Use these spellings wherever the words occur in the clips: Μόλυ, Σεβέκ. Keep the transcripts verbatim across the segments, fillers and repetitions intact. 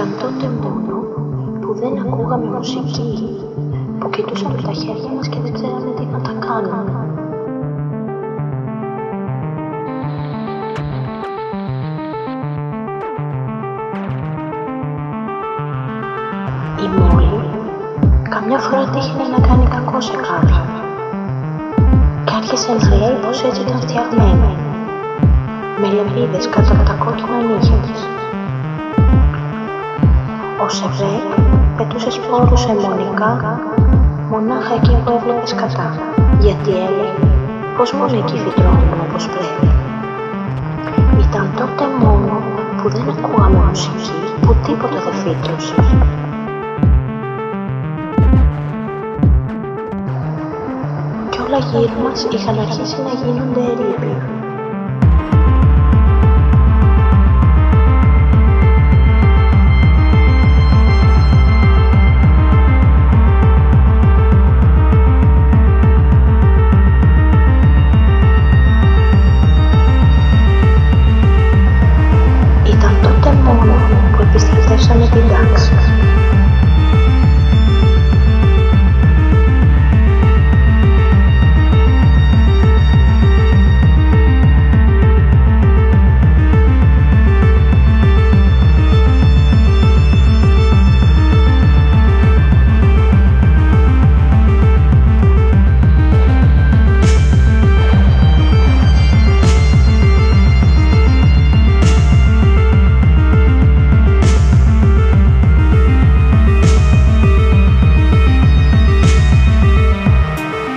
Ήταν τότε μόνο που δεν ακούγαμε μουσική, που κοιτούσαμε στα χέρια μας και δεν ξέραμε τι να τα κάνουμε. Η Μόλυ καμιά φορά τύχαινε να κάνει κακό σε κάποιον και άρχισε να λέει πως έτσι ήταν φτιαγμένη, με λεπίδες κάτω από τα κόκκινα νύχια της. Ο Σεβέκ πετούσε σπόρους αιμονικά μονάχα εκεί που έβλεπε σκατά, γιατί έλεγε πως μόνο εκεί φυτρώνουν όπως πρέπει. Ήταν τότε μόνο που δεν ακούγαμε μουσική, που τίποτα δεν φύτρωσε. Κι όλα γύρω μας είχαν αρχίσει να γίνονται ερείπια. Επιστρέψαμε την τάξη.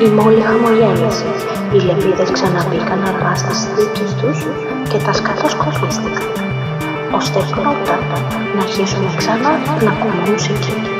Η Μόλυ χαμογέλασε, οι λεπίδες ξαναμπήκαν αργά στις στήθους τους και τα σκατά σκορπίστηκαν, ώστε πρώτα να αρχίσουμε ξανά να ακούμε μουσική.